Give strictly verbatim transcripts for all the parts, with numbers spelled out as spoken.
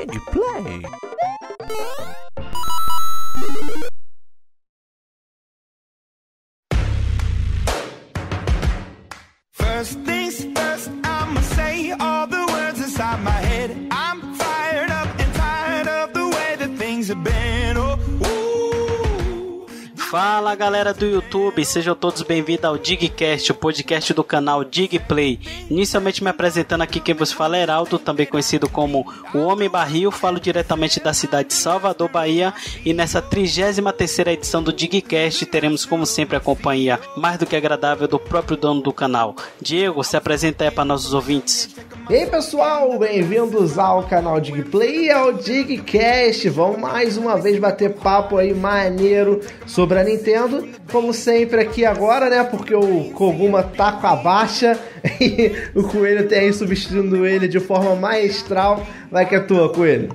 DigPlay. First things first, I'ma say all the words inside my head. I'm fired up and tired of the way that things have been. Oh, ooh. Fala galera do YouTube, sejam todos bem-vindos ao DigCast, o podcast do canal DigPlay. Inicialmente me apresentando aqui, quem vos fala é Heraldo, também conhecido como o Homem Barril. Falo diretamente da cidade de Salvador, Bahia. E nessa trigésima terceira edição do DigCast teremos, como sempre, a companhia mais do que agradável do próprio dono do canal. Diego, se apresenta aí para nossos ouvintes. E aí pessoal, bem-vindos ao canal DigPlay e ao DigCast. Vamos mais uma vez bater papo aí maneiro sobre a Nintendo, como sempre aqui agora, né, porque o Koguma tá com a baixa e o Coelho tem aí substituindo ele de forma maestral. Vai que é tua, Coelho.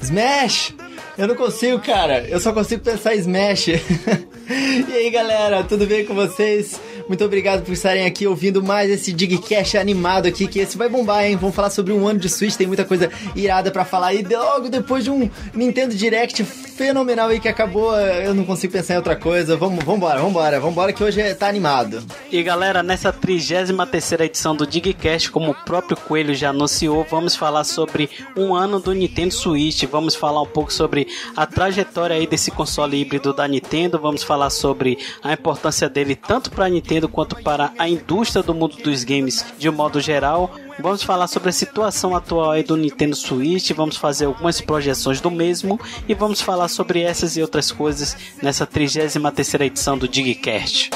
Smash! Eu não consigo, cara, eu só consigo pensar em Smash. E aí galera, tudo bem com vocês? Muito obrigado por estarem aqui ouvindo mais esse DigCast animado aqui, que esse vai bombar, hein? Vamos falar sobre um ano de Switch, tem muita coisa irada pra falar. E logo depois de um Nintendo Direct fenomenal aí que acabou, eu não consigo pensar em outra coisa. Vamos, vambora, vambora, vambora que hoje tá animado. E galera, nessa trigésima terceira edição do DigCast, como o próprio Coelho já anunciou, vamos falar sobre um ano do Nintendo Switch. Vamos falar um pouco sobre a trajetória aí desse console híbrido da Nintendo. Vamos falar sobre a importância dele tanto pra Nintendo quanto para a indústria do mundo dos games de um modo geral. Vamos falar sobre a situação atual aí do Nintendo Switch, vamos fazer algumas projeções do mesmo e vamos falar sobre essas e outras coisas nessa trigésima terceira edição do DigCast.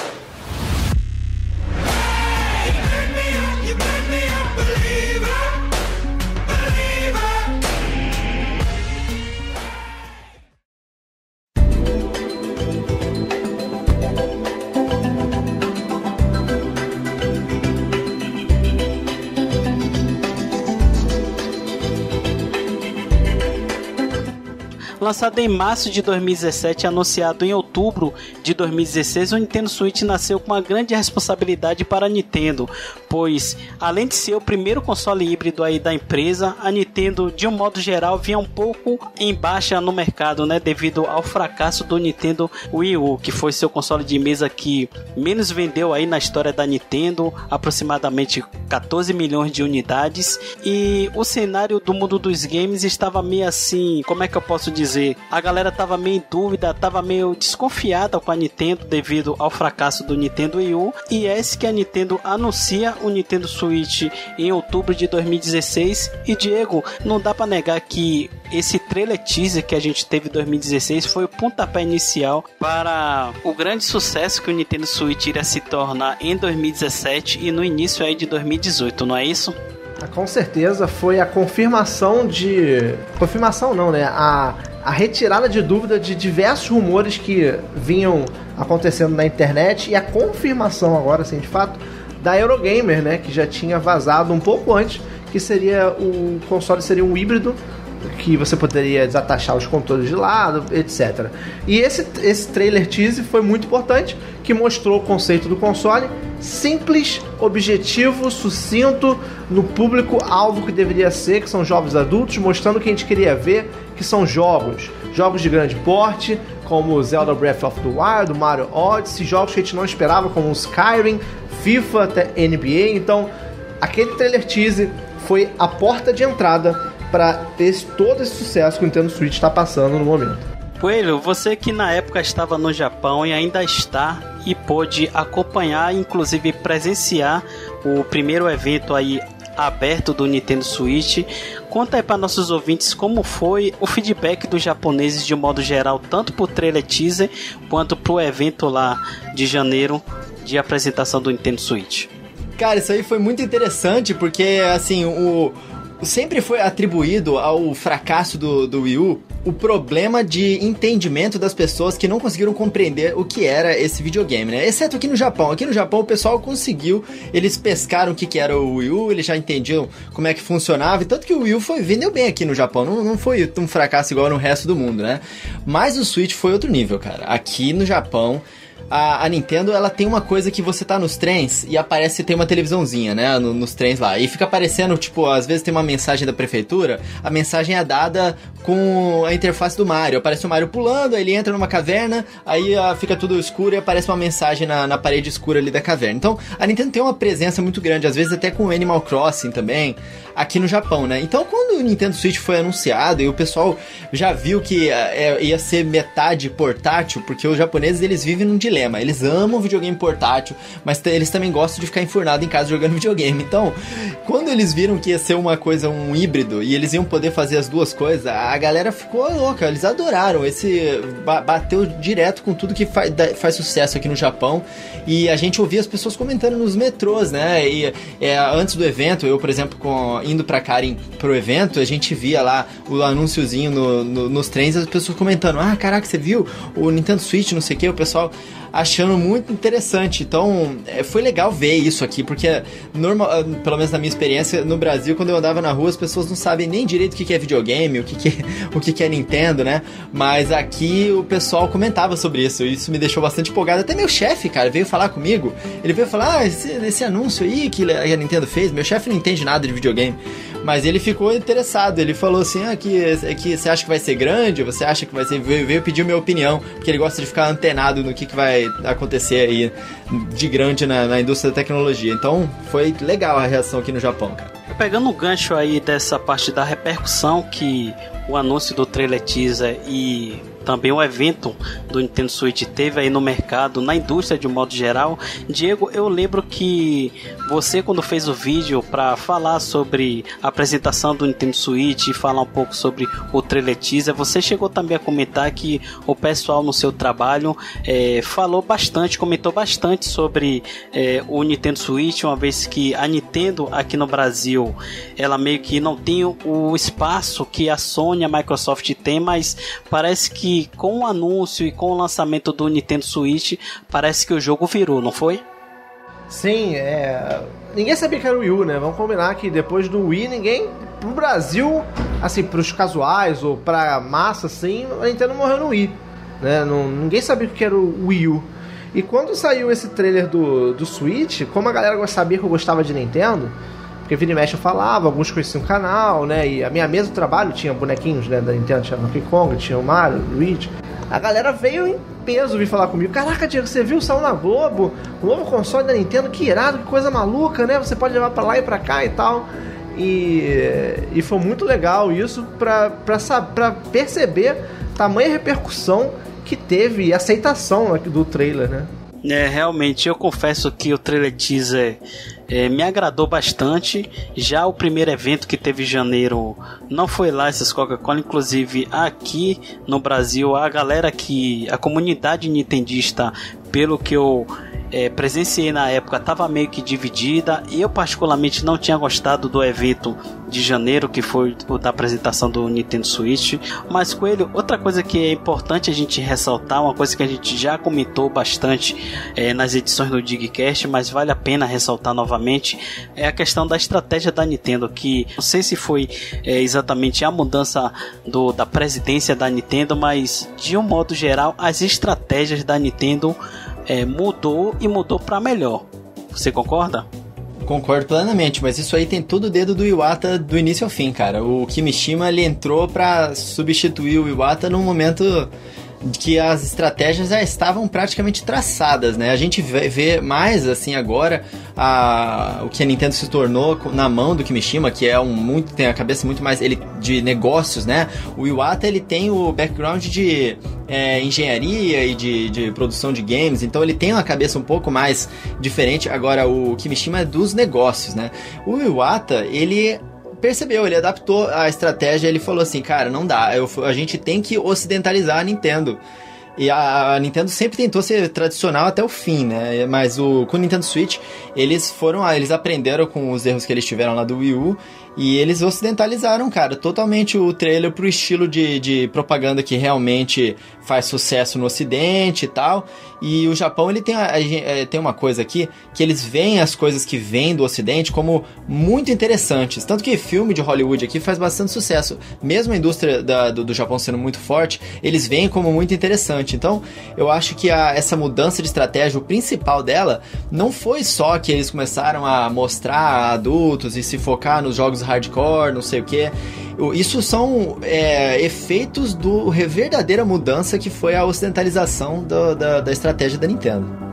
Lançado em março de dois mil e dezessete e anunciado em outubro de dois mil e dezesseis, o Nintendo Switch nasceu com uma grande responsabilidade para a Nintendo, pois além de ser o primeiro console híbrido aí da empresa, a Nintendo de um modo geral vinha um pouco em baixa no mercado, né, devido ao fracasso do Nintendo Wii U, que foi seu console de mesa que menos vendeu aí na história da Nintendo, aproximadamente catorze milhões de unidades, e o cenário do mundo dos games estava meio assim, como é que eu posso dizer? A galera tava meio em dúvida, tava meio desconfiada com a Nintendo devido ao fracasso do Nintendo Wii U, e é esse que a Nintendo anuncia o Nintendo Switch em outubro de dois mil e dezesseis. E Diego, não dá pra negar que esse trailer teaser que a gente teve em dois mil e dezesseis foi o pontapé inicial para o grande sucesso que o Nintendo Switch iria se tornar em dois mil e dezessete e no início aí de dois mil e dezoito, não é isso? Com certeza, foi a confirmação de... Confirmação não, né? A, a retirada de dúvida de diversos rumores que vinham acontecendo na internet e a confirmação agora, assim, de fato, da Eurogamer, né? Que já tinha vazado um pouco antes, que seria o console seria um híbrido, que você poderia desatachar os controles de lado, etcétera. E esse, esse trailer teaser foi muito importante, que mostrou o conceito do console, simples, objetivo, sucinto, no público-alvo que deveria ser, que são jovens adultos, mostrando o que a gente queria ver, que são jogos. Jogos de grande porte, como Zelda Breath of the Wild, Mario Odyssey, jogos que a gente não esperava, como Skyrim, FIFA, até N B A. Então, aquele trailer teaser foi a porta de entrada para esse, todo esse sucesso que o Nintendo Switch está passando no momento. Coelho, você que na época estava no Japão e ainda está e pôde acompanhar, inclusive presenciar o primeiro evento aí aberto do Nintendo Switch, conta aí para nossos ouvintes como foi o feedback dos japoneses de um modo geral, tanto para o trailer teaser quanto para o evento lá de janeiro de apresentação do Nintendo Switch. Cara, isso aí foi muito interessante porque, assim, o... sempre foi atribuído ao fracasso do, do Wii U o problema de entendimento das pessoas que não conseguiram compreender o que era esse videogame, né? Exceto aqui no Japão. Aqui no Japão o pessoal conseguiu, eles pescaram o que, que era o Wii U, eles já entendiam como é que funcionava, e tanto que o Wii U foi, vendeu bem aqui no Japão, não, não foi um fracasso igual no resto do mundo, né? Mas o Switch foi outro nível, cara. Aqui no Japão, a, a Nintendo, ela tem uma coisa que você tá nos trens e aparece, tem uma televisãozinha, né, no, nos trens lá, e fica aparecendo, tipo, às vezes tem uma mensagem da prefeitura, a mensagem é dada com a interface do Mario, aparece o Mario pulando, aí ele entra numa caverna, aí a, fica tudo escuro e aparece uma mensagem na, na parede escura ali da caverna. Então, a Nintendo tem uma presença muito grande, às vezes até com Animal Crossing também, aqui no Japão, né? Então, quando o Nintendo Switch foi anunciado e o pessoal já viu que é, ia ser metade portátil, porque os japoneses, eles vivem num dilema. Eles amam videogame portátil, mas t- eles também gostam de ficar enfurnado em casa jogando videogame. Então, quando eles viram que ia ser uma coisa, um híbrido, e eles iam poder fazer as duas coisas, a galera ficou louca. Eles adoraram. Esse ba- bateu direto com tudo que fa- da- faz sucesso aqui no Japão. E a gente ouvia as pessoas comentando nos metrôs, né? E é, antes do evento, eu, por exemplo, com, indo pra Karen pro evento, a gente via lá o anúnciozinho no, no, nos trens, as pessoas comentando: ah, caraca, você viu o Nintendo Switch, não sei o que, o pessoal achando muito interessante. Então, foi legal ver isso aqui, porque normal, pelo menos na minha experiência no Brasil, quando eu andava na rua, as pessoas não sabem nem direito o que é videogame, o que é, o que é Nintendo, né? Mas aqui o pessoal comentava sobre isso, e isso me deixou bastante empolgado. Até meu chefe, cara, veio falar comigo, ele veio falar: ah, esse, esse anúncio aí que a Nintendo fez, meu chefe não entende nada de videogame, mas ele ficou interessado, ele falou assim: ah, que, que você acha que vai ser grande, você acha que vai ser... veio pedir minha opinião, porque ele gosta de ficar antenado no que, que vai acontecer aí de grande na, na indústria da tecnologia. Então, foi legal a reação aqui no Japão, cara. Pegando o gancho aí dessa parte da repercussão que o anúncio do trailer teaser e também o evento do Nintendo Switch teve aí no mercado, na indústria de um modo geral, Diego, eu lembro que você, quando fez o vídeo para falar sobre a apresentação do Nintendo Switch e falar um pouco sobre o trailer teaser, você chegou também a comentar que o pessoal no seu trabalho é, falou bastante, comentou bastante sobre é, o Nintendo Switch, uma vez que a Nintendo aqui no Brasil, ela meio que não tem o espaço que a Sony e a Microsoft tem, mas parece que E com o anúncio e com o lançamento do Nintendo Switch, parece que o jogo virou, não foi? Sim, é... ninguém sabia que era o Wii U, né? Vamos combinar que depois do Wii, ninguém... Pro Brasil, assim, pros casuais ou pra massa, assim, a Nintendo morreu no Wii, né? Não, ninguém sabia o que era o Wii U. E quando saiu esse trailer do, do Switch, como a galera sabia que eu gostava de Nintendo, porque vira e mexe eu falava, alguns conheciam o canal, né? E a minha mesa de trabalho tinha bonequinhos, né, da Nintendo, tinha o Donkey Kong, tinha o Mario, o Luigi. A galera veio em peso vir falar comigo: caraca, Diego, você viu? Saiu na Globo o novo console da Nintendo, que irado, que coisa maluca, né? Você pode levar pra lá e pra cá e tal. E, e foi muito legal isso pra, pra, pra perceber tamanha repercussão que teve e aceitação do trailer, né? É, realmente, eu confesso que o trailer teaser é, me agradou bastante. Já o primeiro evento que teve em janeiro não foi lá, essas Coca-Cola. Inclusive, aqui no Brasil, a galera que... a comunidade nintendista, pelo que eu é, presenciei na época, estava meio que dividida. Eu particularmente não tinha gostado do evento de janeiro, que foi o da apresentação do Nintendo Switch. Mas, Coelho, outra coisa que é importante a gente ressaltar, uma coisa que a gente já comentou bastante é, nas edições do DigCast, mas vale a pena ressaltar novamente, é a questão da estratégia da Nintendo, que não sei se foi é, exatamente a mudança do, da presidência da Nintendo, mas de um modo geral as estratégias da Nintendo É, mudou e mudou para melhor. Você concorda? Concordo plenamente, mas isso aí tem todo o dedo do Iwata do início ao fim, cara. O Kimishima, ele entrou para substituir o Iwata num momento que as estratégias já estavam praticamente traçadas, né? A gente vê mais, assim, agora a, o que a Nintendo se tornou na mão do Kimishima, que é um muito... tem a cabeça muito mais ele, de negócios, né? O Iwata, ele tem o background de é, engenharia e de, de produção de games, então ele tem uma cabeça um pouco mais diferente. Agora, o Kimishima é dos negócios, né? O Iwata, ele... percebeu, ele adaptou a estratégia, ele falou assim: cara, não dá, eu, a gente tem que ocidentalizar a Nintendo. E a, a Nintendo sempre tentou ser tradicional até o fim, né? Mas o, com o Nintendo Switch, eles foram, eles aprenderam com os erros que eles tiveram lá do Wii U E eles ocidentalizaram, cara, totalmente o trailer pro estilo de, de propaganda que realmente faz sucesso no ocidente e tal. E o Japão, ele tem, a, a, tem uma coisa aqui, que eles veem as coisas que vêm do ocidente como muito interessantes. Tanto que filme de Hollywood aqui faz bastante sucesso. Mesmo a indústria da, do, do Japão sendo muito forte, eles veem como muito interessante. Então, eu acho que a, essa mudança de estratégia, o principal dela, não foi só que eles começaram a mostrar a adultos e se focar nos jogos hardcore, não sei o que. Isso são é, efeitos do verdadeira mudança que foi a ocidentalização do, da, da estratégia da Nintendo.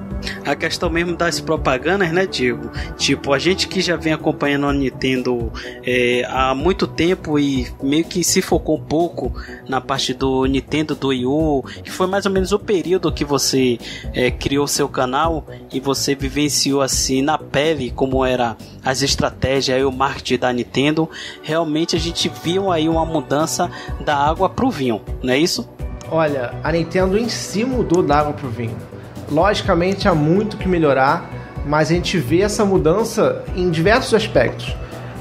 A questão mesmo das propagandas, né, Diego? Tipo, a gente que já vem acompanhando a Nintendo é, há muito tempo e meio que se focou um pouco na parte do Nintendo, do Wii U, que foi mais ou menos o período que você é, criou seu canal e você vivenciou assim na pele como era as estratégias e o marketing da Nintendo. Realmente a gente viu aí uma mudança da água pro vinho, não é isso? Olha, a Nintendo em si mudou da água pro vinho. Logicamente há muito que melhorar, mas a gente vê essa mudança em diversos aspectos.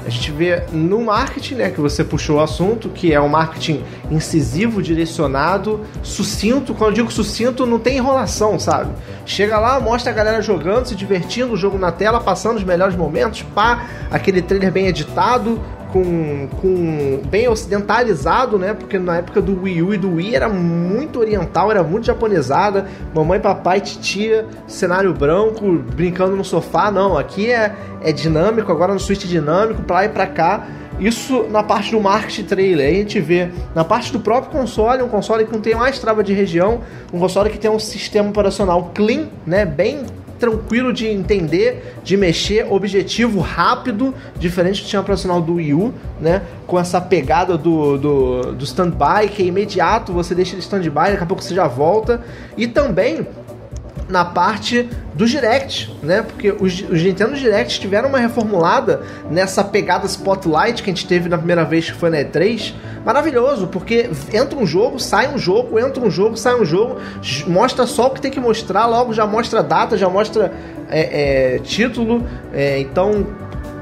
A gente vê no marketing, né, que você puxou o assunto, que é um marketing incisivo, direcionado, sucinto. Quando eu digo sucinto, não tem enrolação, sabe? Chega lá, mostra a galera jogando, se divertindo, o jogo na tela, passando os melhores momentos, pá, aquele trailer bem editado, Com, com bem ocidentalizado, né? Porque na época do Wii U e do Wii era muito oriental, era muito japonesada, mamãe, papai, titia, cenário branco, brincando no sofá. Não, aqui é, é dinâmico, agora no Switch é dinâmico, pra lá e pra cá. Isso na parte do marketing trailer. Aí a gente vê na parte do próprio console, um console que não tem mais trava de região, um console que tem um sistema operacional clean, né? Bem tranquilo de entender, de mexer, objetivo rápido, diferente do sistema operacional do Wii U, né? Com essa pegada do, do, do stand-by, que é imediato, você deixa ele stand-by, daqui a pouco você já volta. E também na parte do Direct, né? Porque os, os Nintendo Direct tiveram uma reformulada nessa pegada Spotlight que a gente teve na primeira vez, que foi na E três. Maravilhoso, porque entra um jogo, sai um jogo, entra um jogo, sai um jogo, mostra só o que tem que mostrar, logo já mostra data, já mostra é, é, título. É, então,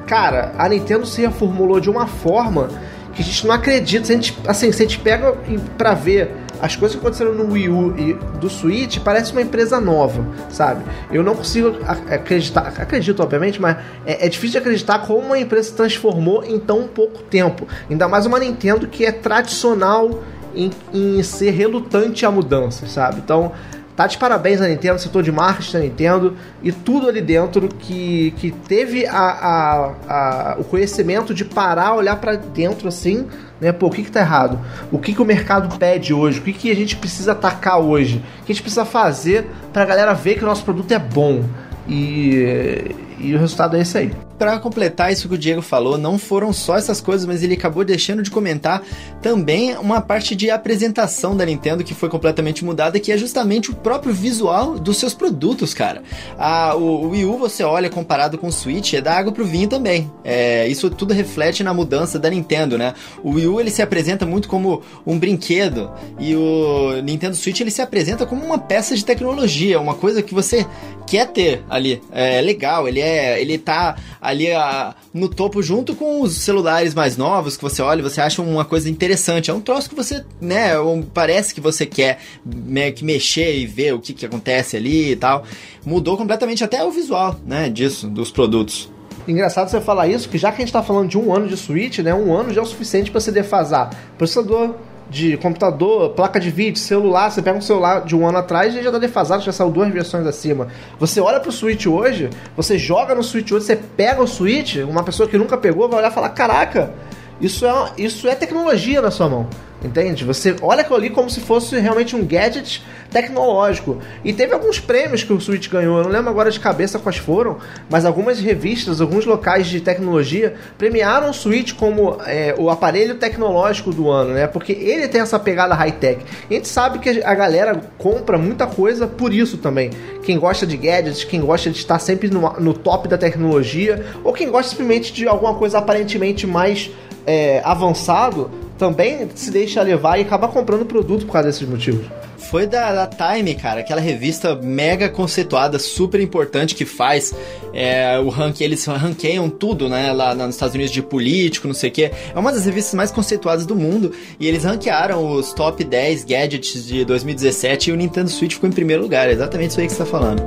cara, a Nintendo se reformulou de uma forma que a gente não acredita. Se a gente, assim, se a gente pega pra ver as coisas que aconteceram no Wii U e do Switch, parece uma empresa nova, sabe? Eu não consigo acreditar, acredito obviamente, mas é, é difícil de acreditar como uma empresa se transformou em tão pouco tempo. Ainda mais uma Nintendo que é tradicional em, em ser relutante a mudança, sabe? Então, tá de parabéns a Nintendo, setor de marketing da Nintendo e tudo ali dentro que, que teve a, a, a, o conhecimento de parar, olhar pra dentro assim, né? Pô, o que que tá errado? O que que o mercado pede hoje? O que que a gente precisa atacar hoje? O que a gente precisa fazer pra galera ver que o nosso produto é bom? E, e o resultado é esse aí. Para completar isso que o Diego falou, não foram só essas coisas, mas ele acabou deixando de comentar também uma parte de apresentação da Nintendo que foi completamente mudada, que é justamente o próprio visual dos seus produtos, cara. A, o, o Wii U, você olha, comparado com o Switch, é da água pro vinho também. É, isso tudo reflete na mudança da Nintendo, né? O Wii U, ele se apresenta muito como um brinquedo, e o Nintendo Switch, ele se apresenta como uma peça de tecnologia, uma coisa que você quer ter ali. É legal, ele, é, ele tá ali a, no topo, junto com os celulares mais novos, que você olha e você acha uma coisa interessante. É um troço que você, né, um, parece que você quer me, que mexer e ver o que, que acontece ali e tal. Mudou completamente até o visual, né, disso, dos produtos. Engraçado você falar isso, que já que a gente tá falando de um ano de Switch, né, um ano já é o suficiente para você defasar processador de computador, placa de vídeo, celular. Você pega um celular de um ano atrás e já tá defasado, já saiu duas versões acima. Você olha pro Switch hoje, você joga no Switch hoje, você pega o Switch, uma pessoa que nunca pegou vai olhar e falar, caraca, isso é, isso é tecnologia na sua mão. Entende? Você olha aquilo ali como se fosse realmente um gadget tecnológico. E teve alguns prêmios que o Switch ganhou, eu não lembro agora de cabeça quais foram, mas algumas revistas, alguns locais de tecnologia premiaram o Switch como é, o aparelho tecnológico do ano, né? Porque ele tem essa pegada high-tech. A gente sabe que a galera compra muita coisa por isso também. Quem gosta de gadgets, quem gosta de estar sempre no, no top da tecnologia, ou quem gosta simplesmente de alguma coisa aparentemente mais é, avançado, também se deixa levar e acaba comprando produto por causa desses motivos. Foi da, da Time, cara, aquela revista mega conceituada, super importante, que faz é, o ranking, eles ranqueiam tudo, né, lá nos Estados Unidos de político, não sei o quê. É uma das revistas mais conceituadas do mundo, e eles ranquearam os top dez gadgets de dois mil e dezessete e o Nintendo Switch ficou em primeiro lugar. É exatamente isso aí que você tá falando.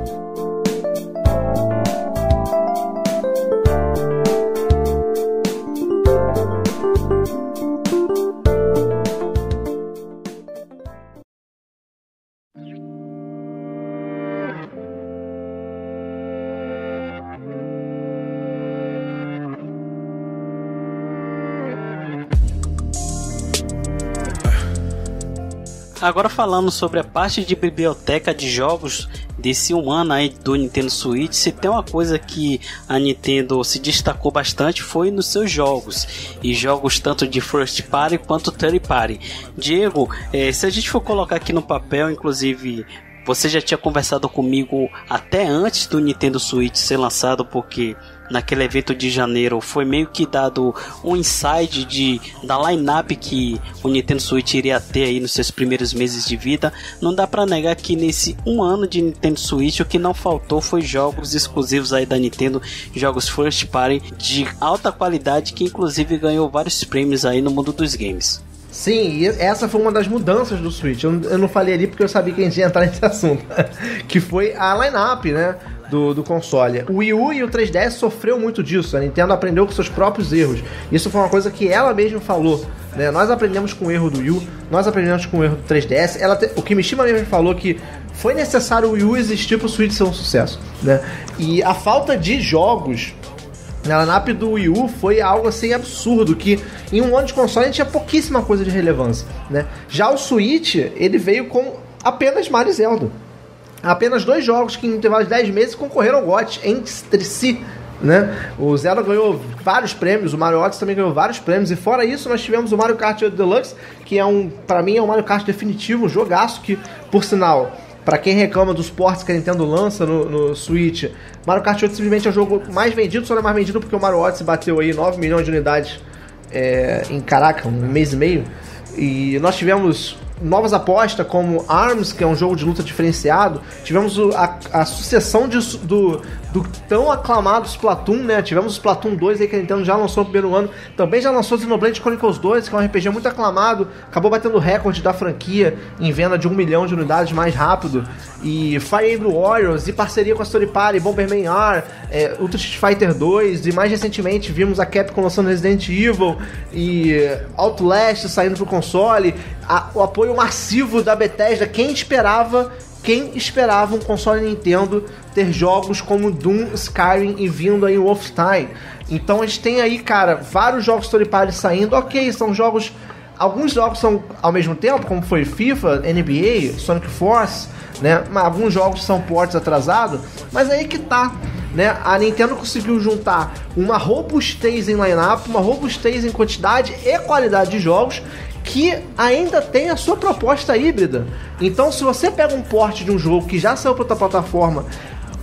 Agora falando sobre a parte de biblioteca de jogos desse um ano aí do Nintendo Switch, se tem uma coisa que a Nintendo se destacou bastante foi nos seus jogos, e jogos tanto de First Party quanto Third Party. Diego, eh, se a gente for colocar aqui no papel, inclusive... Você já tinha conversado comigo até antes do Nintendo Switch ser lançado, porque naquele evento de janeiro foi meio que dado um insight de, da line-up que o Nintendo Switch iria ter aí nos seus primeiros meses de vida. Não dá pra negar que nesse um ano de Nintendo Switch o que não faltou foi jogos exclusivos aí da Nintendo, jogos first party de alta qualidade, que inclusive ganhou vários prêmios aí no mundo dos games. Sim, e essa foi uma das mudanças do Switch. Eu, eu não falei ali porque eu sabia que a gente ia entrar nesse assunto. Que foi a line-up, né, do, do console. O Wii U e o três D S sofreu muito disso. A Nintendo aprendeu com seus próprios erros. Isso foi uma coisa que ela mesma falou, né? Nós aprendemos com o erro do Wii U, nós aprendemos com o erro do três D S. Ela te... O Kimishima mesmo falou que foi necessário o Wii U existir para o Switch ser um sucesso, né? E a falta de jogos... A lineup do Wii U foi algo assim absurdo, que em um ano de console a gente tinha pouquíssima coisa de relevância, né? Já o Switch, ele veio com apenas Mario e Zelda. Apenas dois jogos que em intervalo de dez meses concorreram ao GOTY entre si, né? O Zelda ganhou vários prêmios, o Mario Odyssey também ganhou vários prêmios, e fora isso nós tivemos o Mario Kart Deluxe, que é um, pra mim é um Mario Kart definitivo, um jogaço que, por sinal... Pra quem reclama dos ports que a Nintendo lança no, no Switch, Mario Kart oito simplesmente é o jogo mais vendido, só não é mais vendido porque o Mario Odyssey bateu aí nove milhões de unidades é, em, caraca, um mês e meio. E nós tivemos novas apostas como ARMS, que é um jogo de luta diferenciado. Tivemos a, a sucessão de, do, do tão aclamado Splatoon, né? Tivemos o Splatoon dois aí, que a Nintendo já lançou no primeiro ano. Também já lançou Xenoblade Chronicles dois, que é um R P G muito aclamado. Acabou batendo o recorde da franquia em venda de um milhão de unidades mais rápido. E Fire Emblem Warriors, e parceria com a Story Party, Bomberman R, é, Ultra Street Fighter dois. E mais recentemente vimos a Capcom lançando Resident Evil e Outlast saindo pro console. A, o apoio massivo da Bethesda. Quem esperava, quem esperava um console Nintendo ter jogos como Doom, Skyrim e vindo aí o Wolfenstein? Então a gente tem aí, cara, vários jogos Story Party saindo. Ok, são jogos... Alguns jogos são ao mesmo tempo, como foi FIFA, N B A, Sonic Force, né? Alguns jogos são ports atrasados, mas aí que tá, né? A Nintendo conseguiu juntar uma robustez em line-up, uma robustez em quantidade e qualidade de jogos, que ainda tem a sua proposta híbrida. Então, se você pega um port de um jogo que já saiu para outra plataforma,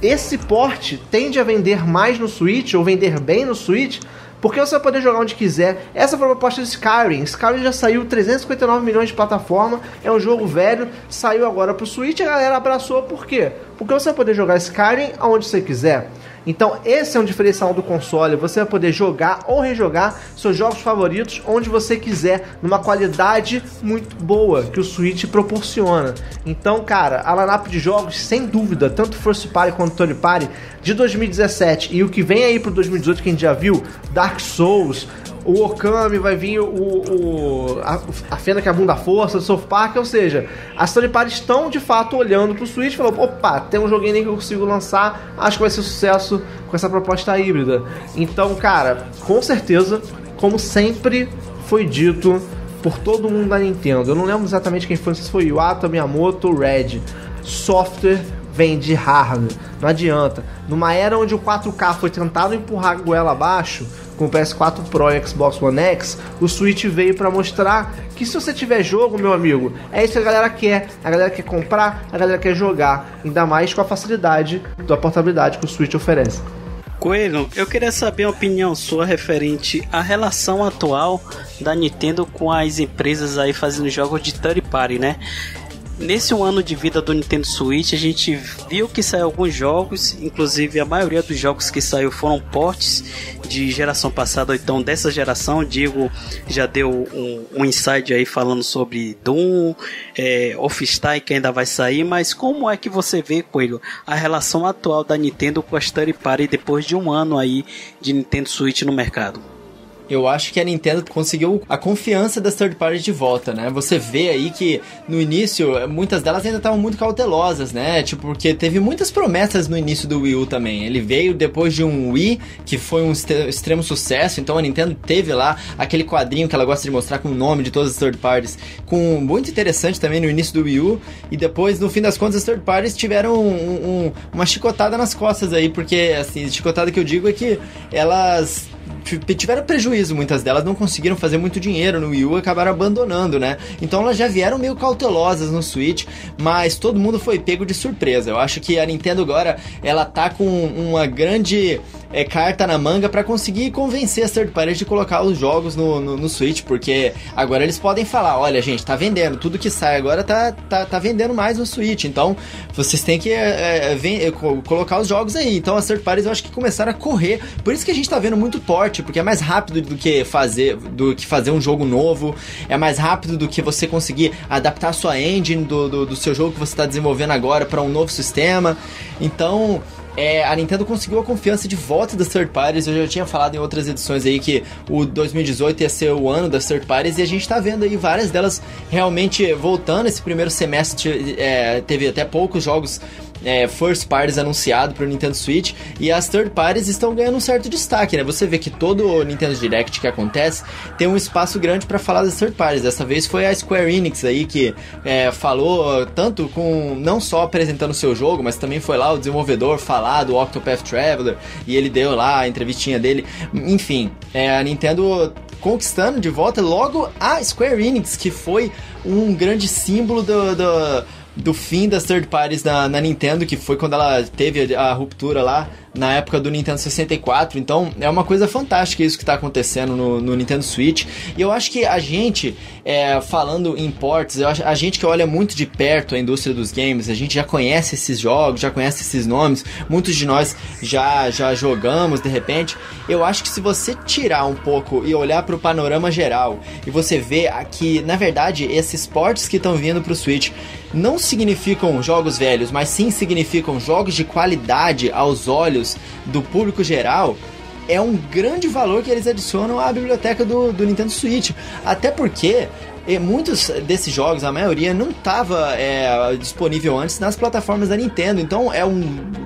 esse port tende a vender mais no Switch, ou vender bem no Switch, porque você vai poder jogar onde quiser. Essa foi a proposta do Skyrim. Skyrim já saiu trezentos e cinquenta e nove milhões de plataforma, é um jogo velho, saiu agora pro Switch, a galera abraçou. Por quê? Porque você vai poder jogar Skyrim aonde você quiser. Então esse é um diferencial do console, você vai poder jogar ou rejogar seus jogos favoritos onde você quiser, numa qualidade muito boa que o Switch proporciona. Então, cara, a lineup de jogos, sem dúvida, tanto First Party quanto Third Party, de dois mil e dezessete e o que vem aí pro dois mil e dezoito, que a gente já viu, Dark Souls, o Okami, vai vir o, o a, a Fenda que é a Bunda Força, o South Park, ou seja, as Sony Party estão de fato olhando pro Switch e falou, opa, tem um joguinho que eu consigo lançar, acho que vai ser sucesso com essa proposta híbrida. Então, cara, com certeza, como sempre foi dito por todo mundo da Nintendo, eu não lembro exatamente quem foi, se foi Iwata, Miyamoto, Red, software vende hardware, não adianta. Numa era onde o quatro K foi tentado empurrar a goela abaixo, com o P S quatro Pro e Xbox One X, o Switch veio pra mostrar que se você tiver jogo, meu amigo, é isso que a galera quer. A galera quer comprar, a galera quer jogar, ainda mais com a facilidade da portabilidade que o Switch oferece. Coelho, eu queria saber a opinião sua referente à relação atual da Nintendo com as empresas aí fazendo jogos de third party, né? Nesse um ano de vida do Nintendo Switch, a gente viu que saiu alguns jogos, inclusive a maioria dos jogos que saiu foram ports de geração passada, ou então dessa geração. O Diego já deu um, um insight aí falando sobre Doom, é, Wolfenstein, que ainda vai sair, mas como é que você vê, Coelho, a relação atual da Nintendo com a third party depois de um ano aí de Nintendo Switch no mercado? Eu acho que a Nintendo conseguiu a confiança das third parties de volta, né? Você vê aí que, no início, muitas delas ainda estavam muito cautelosas, né? Tipo, porque teve muitas promessas no início do Wii U também. Ele veio depois de um Wii, que foi um extremo sucesso. Então, a Nintendo teve lá aquele quadrinho que ela gosta de mostrar com o nome de todas as third parties. Com, muito interessante também no início do Wii U. E depois, no fim das contas, as third parties tiveram um, um, uma chicotada nas costas aí. Porque, assim, chicotada que eu digo é que elas... tiveram prejuízo, muitas delas não conseguiram fazer muito dinheiro no Wii U e acabaram abandonando, né? Então elas já vieram meio cautelosas no Switch, mas todo mundo foi pego de surpresa. Eu acho que a Nintendo agora, ela tá com uma grande é, carta na manga pra conseguir convencer as third parties de colocar os jogos no, no, no Switch, porque agora eles podem falar, olha gente, tá vendendo, tudo que sai agora tá, tá, tá vendendo mais no Switch, então vocês têm que é, é, vem, é, colocar os jogos aí. Então as third parties eu acho que começaram a correr, por isso que a gente tá vendo muito porte, porque é mais rápido do que fazer do que fazer um jogo novo, é mais rápido do que você conseguir adaptar a sua engine do, do, do seu jogo que você está desenvolvendo agora para um novo sistema. Então é, a Nintendo conseguiu a confiança de volta das third parties. Eu já tinha falado em outras edições aí que o dois mil e dezoito ia ser o ano das third parties, e a gente tá vendo aí várias delas realmente voltando. Esse primeiro semestre é, teve até poucos jogos É, first parties anunciado para o Nintendo Switch, e as third parties estão ganhando um certo destaque, né? Você vê que todo o Nintendo Direct que acontece tem um espaço grande para falar das third parties. Dessa vez foi a Square Enix aí que é, falou tanto com, não só apresentando o seu jogo, mas também foi lá o desenvolvedor falar do Octopath Traveler, e ele deu lá a entrevistinha dele. Enfim, é, a Nintendo conquistando de volta logo a Square Enix, que foi um grande símbolo do... do do fim das third parties na, na Nintendo, que foi quando ela teve a, a ruptura lá na época do Nintendo sessenta e quatro. Então é uma coisa fantástica isso que tá acontecendo no, no Nintendo Switch. E eu acho que a gente, é, falando em ports, eu acho, a gente que olha muito de perto a indústria dos games, a gente já conhece esses jogos, já conhece esses nomes, muitos de nós já, já jogamos de repente. Eu acho que se você tirar um pouco e olhar para o panorama geral, e você ver que na verdade esses ports que estão vindo pro Switch não significam jogos velhos, mas sim significam jogos de qualidade aos olhos do público geral, é um grande valor que eles adicionam à biblioteca do, do Nintendo Switch. Até porque e muitos desses jogos, a maioria, não estava é, disponível antes nas plataformas da Nintendo. Então é um,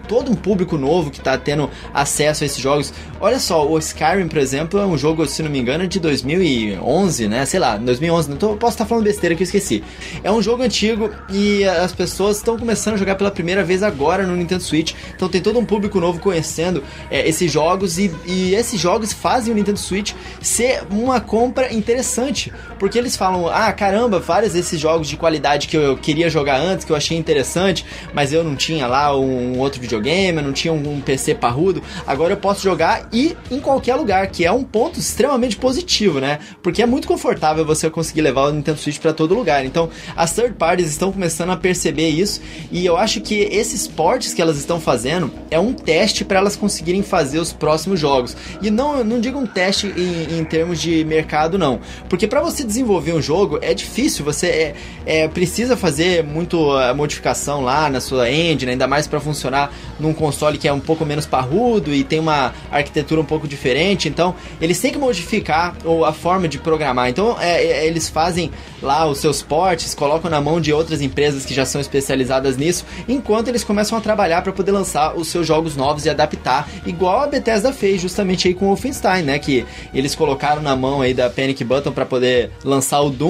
todo um público novo que está tendo acesso a esses jogos. Olha só, o Skyrim, por exemplo, é um jogo, se não me engano, de dois mil e onze, né? Sei lá, dois mil e onze, não tô, posso estar tá falando besteira que eu esqueci. É um jogo antigo e as pessoas estão começando a jogar pela primeira vez agora no Nintendo Switch. Então tem todo um público novo conhecendo é, esses jogos, e, e esses jogos fazem o Nintendo Switch ser uma compra interessante, porque eles falam, ah, caramba, vários desses jogos de qualidade que eu queria jogar antes, que eu achei interessante, mas eu não tinha lá um outro videogame, eu não tinha um P C parrudo, agora eu posso jogar e em qualquer lugar, que é um ponto extremamente positivo, né? Porque é muito confortável você conseguir levar o Nintendo Switch pra todo lugar. Então, as third parties estão começando a perceber isso, e eu acho que esses ports que elas estão fazendo é um teste pra elas conseguirem fazer os próximos jogos. E não, não digo um teste em, em termos de mercado, não. Porque pra você desenvolver um jogo é difícil, você é, é, precisa fazer muito a modificação lá na sua engine, ainda mais para funcionar num console que é um pouco menos parrudo e tem uma arquitetura um pouco diferente. Então eles têm que modificar ou, a forma de programar. Então é, é, eles fazem lá os seus ports, colocam na mão de outras empresas que já são especializadas nisso, enquanto eles começam a trabalhar para poder lançar os seus jogos novos e adaptar, igual a Bethesda fez justamente aí com o Wolfenstein, né? Que eles colocaram na mão aí da Panic Button para poder lançar o Doom.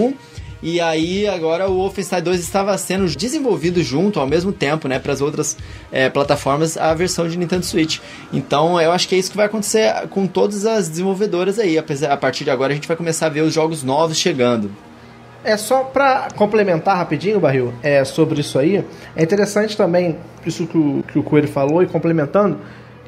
E aí agora o Wolfenstein dois estava sendo desenvolvido junto ao mesmo tempo, né, para as outras é, plataformas, a versão de Nintendo Switch. Então eu acho que é isso que vai acontecer com todas as desenvolvedoras aí. A partir de agora a gente vai começar a ver os jogos novos chegando. É só para complementar rapidinho, Barril, é, sobre isso aí. É interessante também isso que o, que o Coelho falou, e complementando,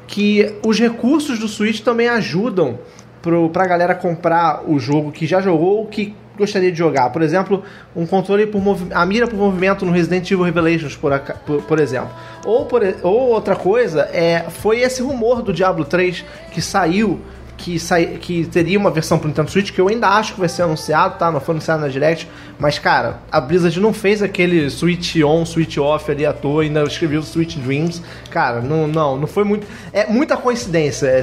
que os recursos do Switch também ajudam pro, pra galera comprar o jogo que já jogou ou que gostaria de jogar. Por exemplo, um controle por movi- a mira por movimento no Resident Evil Revelations, por, a, por, por exemplo. Ou, por, ou outra coisa, é, foi esse rumor do Diablo três que saiu, que, sai, que teria uma versão pro Nintendo Switch, que eu ainda acho que vai ser anunciado, tá? Não foi anunciado na Direct, mas, cara, a Blizzard não fez aquele Switch on, Switch off ali à toa, ainda escreveu Switch Dreams. Cara, não, não, não foi muito... É muita coincidência é,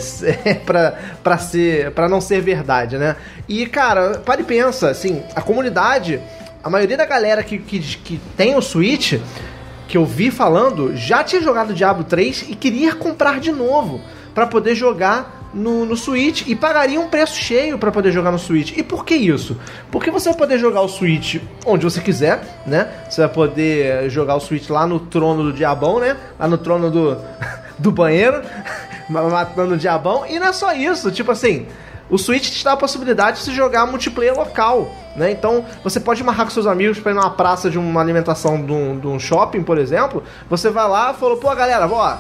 é pra, pra, ser, pra não ser verdade, né? E, cara, para e pensa, assim, a comunidade, a maioria da galera que, que, que tem o Switch, que eu vi falando, já tinha jogado Diablo três e queria comprar de novo pra poder jogar No, no Switch, e pagaria um preço cheio pra poder jogar no Switch. E por que isso? Porque você vai poder jogar o Switch onde você quiser, né? Você vai poder jogar o Switch lá no trono do diabão, né? Lá no trono do, do banheiro, matando o diabão. E não é só isso, tipo assim, o Switch te dá a possibilidade de se jogar multiplayer local, né? Então, você pode marcar com seus amigos pra ir numa praça de uma alimentação de um, de um shopping, por exemplo. Você vai lá e falou, pô, galera, ó,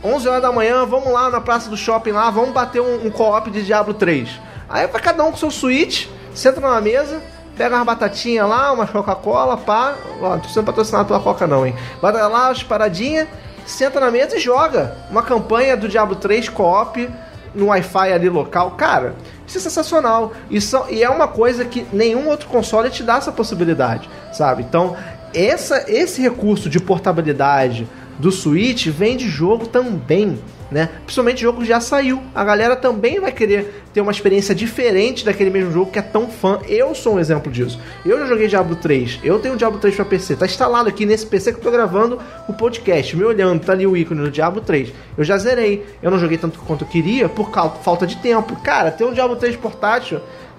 onze horas da manhã, vamos lá na praça do shopping lá, vamos bater um, um co-op de Diablo três. Aí vai cada um com seu Switch, senta numa mesa, pega umas batatinhas lá, uma Coca-Cola, pá. Ó, não tô sendo patrocinado pela Coca não, hein. Bata lá as paradinhas, senta na mesa e joga uma campanha do Diablo três co-op no Wi-Fi ali local. Cara, isso é sensacional. Isso, e é uma coisa que nenhum outro console te dá essa possibilidade, sabe? Então, essa, esse recurso de portabilidade do Switch vem de jogo também, né? Principalmente jogo que já saiu. A galera também vai querer ter uma experiência diferente daquele mesmo jogo que é tão fã. Eu sou um exemplo disso. Eu já joguei Diablo três. Eu tenho o Diablo três pra P C. Tá instalado aqui nesse P C que eu tô gravando o podcast. Me olhando, tá ali o ícone do Diablo três. Eu já zerei. Eu não joguei tanto quanto eu queria por falta de tempo. Cara, ter um Diablo três portátil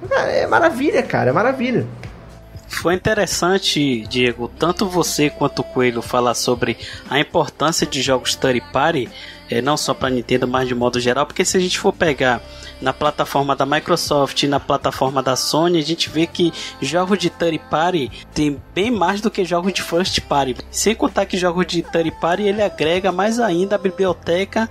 é maravilha, cara. É maravilha. Foi interessante, Diego, tanto você quanto o Coelho falar sobre a importância de jogos third party, não só para Nintendo, mas de modo geral, porque se a gente for pegar na plataforma da Microsoft e na plataforma da Sony, a gente vê que jogos de third party tem bem mais do que jogos de first party. Sem contar que jogos de third party ele agrega mais ainda a biblioteca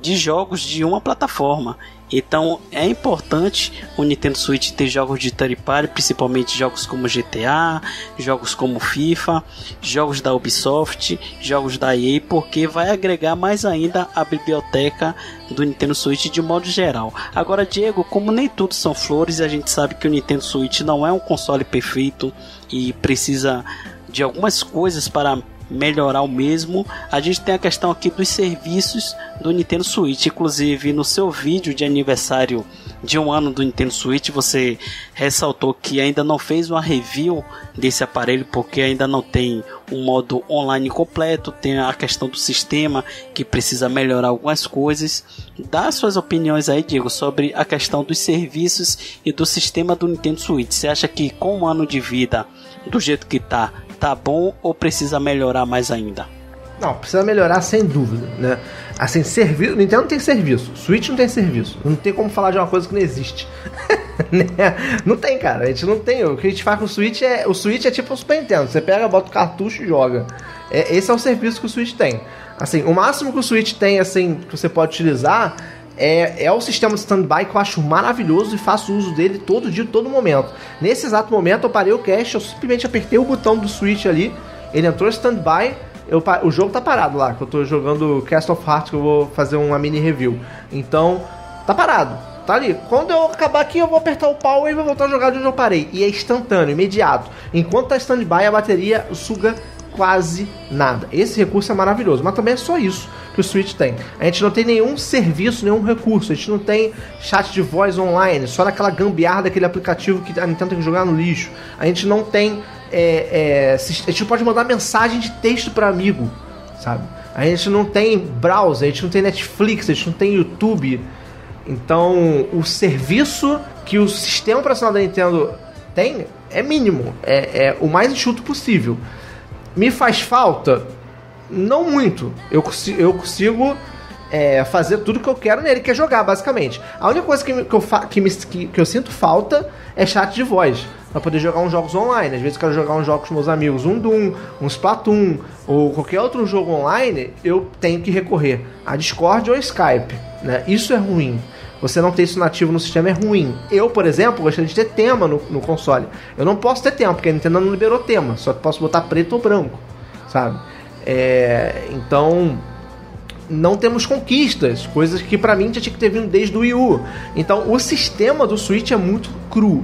de jogos de uma plataforma. Então é importante o Nintendo Switch ter jogos de third party, principalmente jogos como G T A, jogos como FIFA, jogos da Ubisoft, jogos da E A, porque vai agregar mais ainda a biblioteca do Nintendo Switch de modo geral. Agora, Diego, como nem tudo são flores, a gente sabe que o Nintendo Switch não é um console perfeito e precisa de algumas coisas para melhorar o mesmo. A gente tem a questão aqui dos serviços do Nintendo Switch. Inclusive, no seu vídeo de aniversário de um ano do Nintendo Switch, você ressaltou que ainda não fez uma review desse aparelho porque ainda não tem um modo online completo, tem a questão do sistema que precisa melhorar algumas coisas. Dá suas opiniões aí, Diego, sobre a questão dos serviços e do sistema do Nintendo Switch. Você acha que com um ano de vida, do jeito que tá, tá bom ou precisa melhorar mais ainda? Não, precisa melhorar sem dúvida, né? Assim, serviço, Nintendo não tem serviço, Switch não tem serviço, não tem como falar de uma coisa que não existe. Não tem, cara, a gente não tem. O que a gente faz com o Switch é, o Switch é tipo o Super Nintendo, você pega, bota o cartucho e joga. É, esse é o serviço que o Switch tem. Assim, o máximo que o Switch tem, assim, que você pode utilizar É, é o sistema de stand-by, que eu acho maravilhoso e faço uso dele todo dia, todo momento. Nesse exato momento eu parei o cast, eu simplesmente apertei o botão do Switch ali, ele entrou em stand-by, eu, o jogo tá parado lá, que eu tô jogando Cast of Hearts, que eu vou fazer uma mini review. Então, tá parado, tá ali. Quando eu acabar aqui eu vou apertar o power e vou voltar a jogar de onde eu parei. E é instantâneo, imediato. Enquanto tá stand-by a bateria suga quase nada. Esse recurso é maravilhoso, mas também é só isso que o Switch tem. A gente não tem nenhum serviço, nenhum recurso, a gente não tem chat de voz online, só naquela gambiarra daquele aplicativo que a Nintendo tem que jogar no lixo. A gente não tem é, é, a gente pode mandar mensagem de texto para amigo, sabe? A gente não tem browser, a gente não tem Netflix, a gente não tem YouTube. Então o serviço que o sistema operacional da Nintendo tem é mínimo, é, é o mais enxuto possível. Me faz falta? Não muito. Eu consigo, eu consigo é, fazer tudo que eu quero nele, que é jogar, basicamente. A única coisa que, me, que, eu, fa- que, me, que, que eu sinto falta é chat de voz. pra poder jogar uns jogos online. Às vezes eu quero jogar uns jogos com meus amigos, um Doom, um Splatoon ou qualquer outro jogo online, eu tenho que recorrer a Discord ou a Skype, né? Isso é ruim. Você não ter isso nativo no sistema é ruim. Eu, por exemplo, gostaria de ter tema no, no console. Eu não posso ter tema, porque a Nintendo não liberou tema. Só posso botar preto ou branco, sabe? É, então, não temos conquistas. Coisas que pra mim já tinha que ter vindo desde o Wii U. Então, o sistema do Switch é muito cru.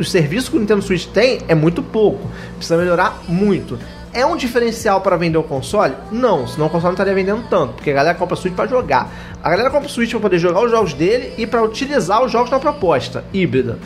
O serviço que o Nintendo Switch tem é muito pouco. Precisa melhorar muito. É um diferencial para vender o console? Não, senão o console não estaria vendendo tanto, porque a galera compra o Switch para jogar. A galera compra o Switch para poder jogar os jogos dele e para utilizar os jogos na proposta híbrida.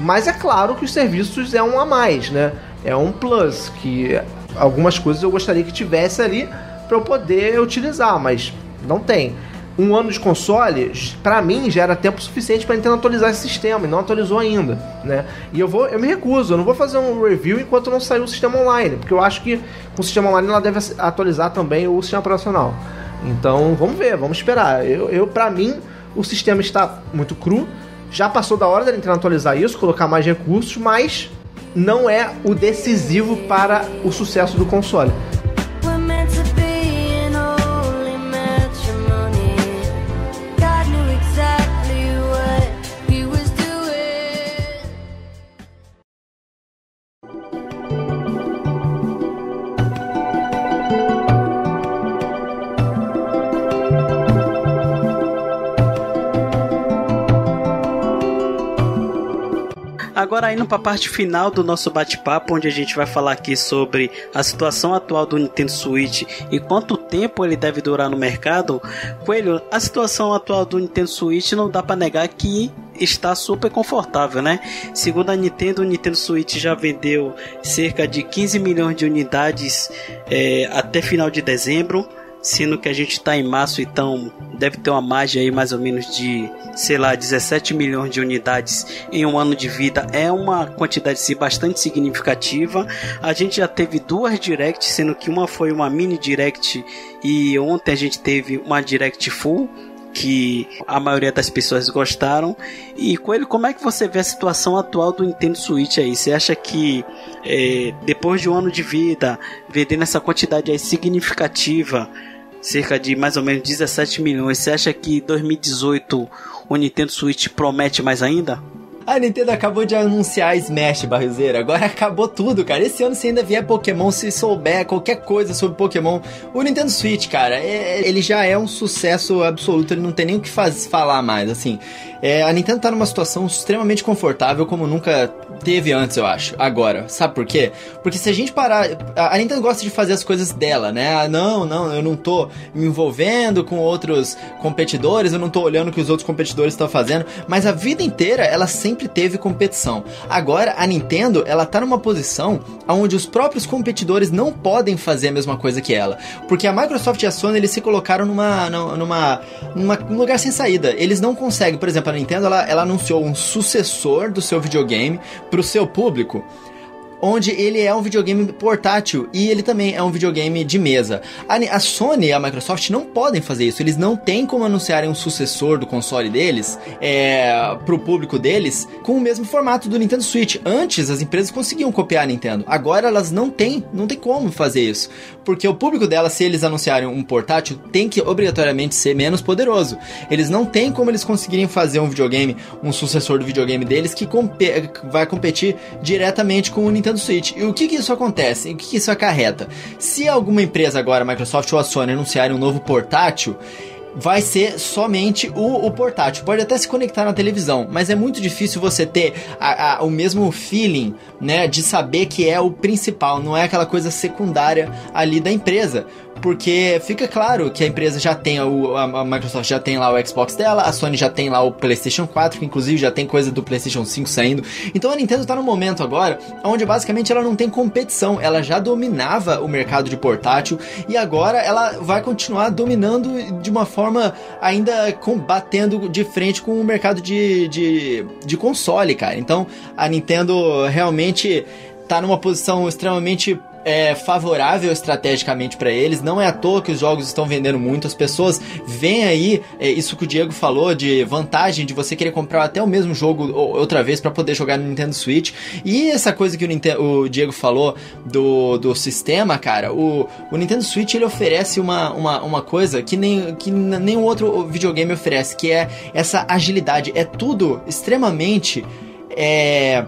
Mas é claro que os serviços é um a mais, né? É um plus, que algumas coisas eu gostaria que tivesse ali para eu poder utilizar, mas não tem. Um ano de console, pra mim, já era tempo suficiente pra Nintendo atualizar esse sistema, e não atualizou ainda, né? E eu vou, eu me recuso, eu não vou fazer um review enquanto não sair o sistema online, porque eu acho que com o sistema online ela deve atualizar também o sistema operacional. Então, vamos ver, vamos esperar. Eu, eu pra mim, o sistema está muito cru, já passou da hora da Nintendo atualizar isso, colocar mais recursos, mas não é o decisivo para o sucesso do console. Agora, indo para a parte final do nosso bate-papo, onde a gente vai falar aqui sobre a situação atual do Nintendo Switch e quanto tempo ele deve durar no mercado. Coelho, a situação atual do Nintendo Switch não dá para negar que está super confortável, né? Segundo a Nintendo, o Nintendo Switch já vendeu cerca de quinze milhões de unidades é, até final de dezembro, sendo que a gente está em março, então deve ter uma margem aí mais ou menos de, sei lá, dezessete milhões de unidades em um ano de vida. É uma quantidade sim, bastante significativa. A gente já teve duas directs, sendo que uma foi uma mini direct e ontem a gente teve uma direct full, que a maioria das pessoas gostaram. E Coelho, como é que você vê a situação atual do Nintendo Switch aí? Você acha que é, depois de um ano de vida, vendendo essa quantidade aí significativa, cerca de mais ou menos dezessete milhões, você acha que dois mil e dezoito o Nintendo Switch promete mais ainda? A Nintendo acabou de anunciar Smash, Barrozeira. Agora acabou tudo, cara. Esse ano, se ainda vier Pokémon, se souber qualquer coisa sobre Pokémon, o Nintendo Switch, cara, é, ele já é um sucesso absoluto. Ele não tem nem o que faz, falar mais, assim. É, a Nintendo tá numa situação extremamente confortável, como nunca teve antes, eu acho. Agora, sabe por quê? Porque se a gente parar... A Nintendo gosta de fazer as coisas dela, né? Ah, não, não, eu não tô me envolvendo com outros competidores, eu não tô olhando o que os outros competidores estão fazendo. Mas a vida inteira, ela sempre sempre teve competição. Agora, a Nintendo, ela tá numa posição onde os próprios competidores não podem fazer a mesma coisa que ela, porque a Microsoft e a Sony, eles se colocaram numa, numa, numa num lugar sem saída. Eles não conseguem. Por exemplo, a Nintendo, ela, ela anunciou um sucessor do seu videogame pro seu público, onde ele é um videogame portátil e ele também é um videogame de mesa. A Sony e a Microsoft não podem fazer isso. Eles não têm como anunciarem um sucessor do console deles é, pro público deles com o mesmo formato do Nintendo Switch. Antes, as empresas conseguiam copiar a Nintendo. Agora, elas não têm, não tem como fazer isso, porque o público delas, se eles anunciarem um portátil, tem que obrigatoriamente ser menos poderoso. Eles não têm como eles conseguirem fazer um videogame, um sucessor do videogame deles que comp- vai competir diretamente com o Nintendo Switch. E o que que isso acontece? O que que isso acarreta? Se alguma empresa agora, a Microsoft ou a Sony, anunciarem um novo portátil, vai ser somente o, o portátil. Pode até se conectar na televisão, mas é muito difícil você ter a, a, o mesmo feeling, né, de saber que é o principal, não é aquela coisa secundária ali da empresa. Porque fica claro que a empresa já tem, o, a Microsoft já tem lá o Xbox dela, a Sony já tem lá o PlayStation quatro, que inclusive já tem coisa do PlayStation cinco saindo. Então a Nintendo tá num momento agora onde basicamente ela não tem competição. Ela já dominava o mercado de portátil e agora ela vai continuar dominando de uma forma ainda combatendo de frente com o mercado de, de, de console, cara. Então a Nintendo realmente tá numa posição extremamente é, favorável estrategicamente para eles. Não é à toa que os jogos estão vendendo muito. As pessoas veem aí é, isso que o Diego falou, de vantagem de você querer comprar até o mesmo jogo outra vez para poder jogar no Nintendo Switch. E essa coisa que o, Nintendo, o Diego falou do, do sistema, cara, o, o Nintendo Switch, ele oferece uma, uma, uma coisa que nem que nenhum outro videogame oferece, que é essa agilidade. É tudo extremamente é,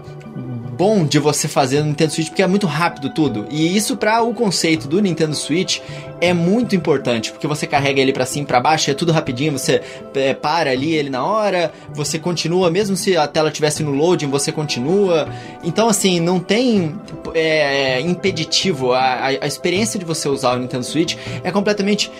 bom de você fazer no Nintendo Switch, porque é muito rápido tudo. E isso, para o conceito do Nintendo Switch, é muito importante, porque você carrega ele pra cima e pra baixo, é tudo rapidinho, você é, para ali ele na hora, você continua, mesmo se a tela estivesse no loading, você continua. Então, assim, não tem é, impeditivo. A, a, a experiência de você usar o Nintendo Switch é completamente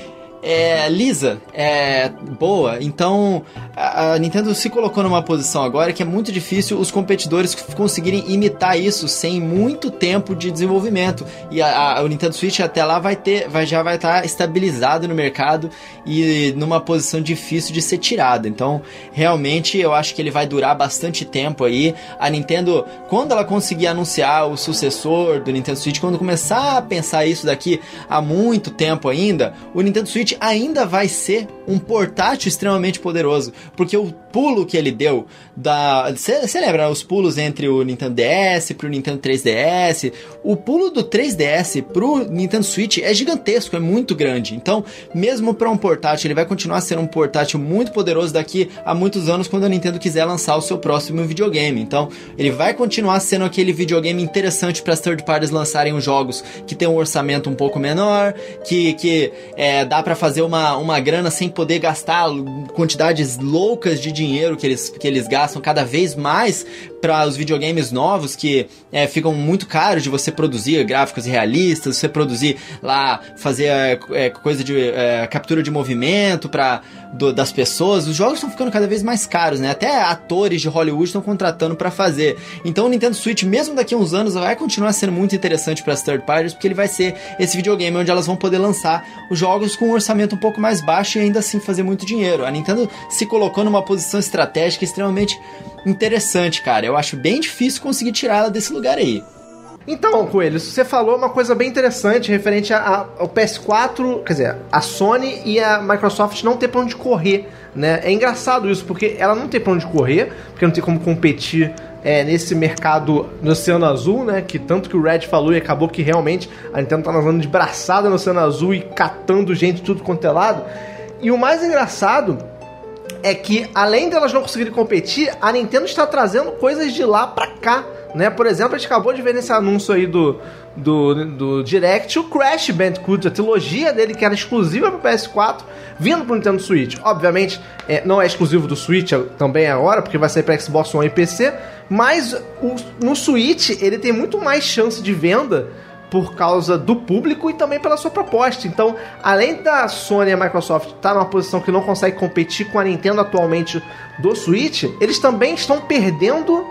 é, lisa, é boa. Então, a, a Nintendo se colocou numa posição agora que é muito difícil os competidores conseguirem imitar isso sem muito tempo de desenvolvimento. E a, a, o Nintendo Switch até lá vai ter, vai, já vai estar estabilizado no mercado e numa posição difícil de ser tirada. Então, realmente, eu acho que ele vai durar bastante tempo aí. A Nintendo, quando ela conseguir anunciar o sucessor do Nintendo Switch, quando começar a pensar isso daqui há muito tempo ainda, o Nintendo Switch ainda vai ser um portátil extremamente poderoso, porque o pulo que ele deu da... Você lembra os pulos entre o Nintendo D S pro Nintendo três D S? O pulo do três D S pro Nintendo Switch é gigantesco, é muito grande. Então, mesmo para um portátil, ele vai continuar sendo um portátil muito poderoso daqui a muitos anos, quando a Nintendo quiser lançar o seu próximo videogame. Então, ele vai continuar sendo aquele videogame interessante para as third parties lançarem os jogos que tem um orçamento um pouco menor, que, que é, dá para fazer uma, uma grana sem poder gastar quantidades loucas de dinheiro que eles, que eles gastam cada vez mais para os videogames novos, que é, ficam muito caros de você produzir gráficos realistas, você produzir lá, fazer é, coisa de é, captura de movimento pra, do, das pessoas. Os jogos estão ficando cada vez mais caros, né? Até atores de Hollywood estão contratando para fazer. Então o Nintendo Switch, mesmo daqui a uns anos, vai continuar sendo muito interessante para as third parties, porque ele vai ser esse videogame onde elas vão poder lançar os jogos com um orçamento um pouco mais baixo e ainda assim fazer muito dinheiro. A Nintendo se colocou numa posição estratégica extremamente interessante, cara. Eu acho bem difícil conseguir tirá-la desse lugar aí. Então, Coelho, você falou uma coisa bem interessante referente a, a, ao P S quatro, quer dizer, a Sony e a Microsoft não ter pra onde correr, né? É engraçado isso, porque ela não tem pra onde correr, porque não tem como competir é, nesse mercado no Oceano Azul, né? Que tanto que o Red falou, e acabou que realmente a Nintendo tá nadando de braçada no Oceano Azul e catando gente tudo quanto é lado. E o mais engraçado é que, além delas não conseguirem competir, a Nintendo está trazendo coisas de lá pra cá, né? Por exemplo, a gente acabou de ver nesse anúncio aí do, do, do Direct, o Crash Bandicoot, a trilogia dele, que era exclusiva pro P S quatro, vindo pro Nintendo Switch. Obviamente, é, não é exclusivo do Switch também agora, porque vai sair pra Xbox One e P C, mas o, no Switch ele tem muito mais chance de venda por causa do público e também pela sua proposta. Então, além da Sony e a Microsoft estar numa posição que não consegue competir com a Nintendo atualmente do Switch, eles também estão perdendo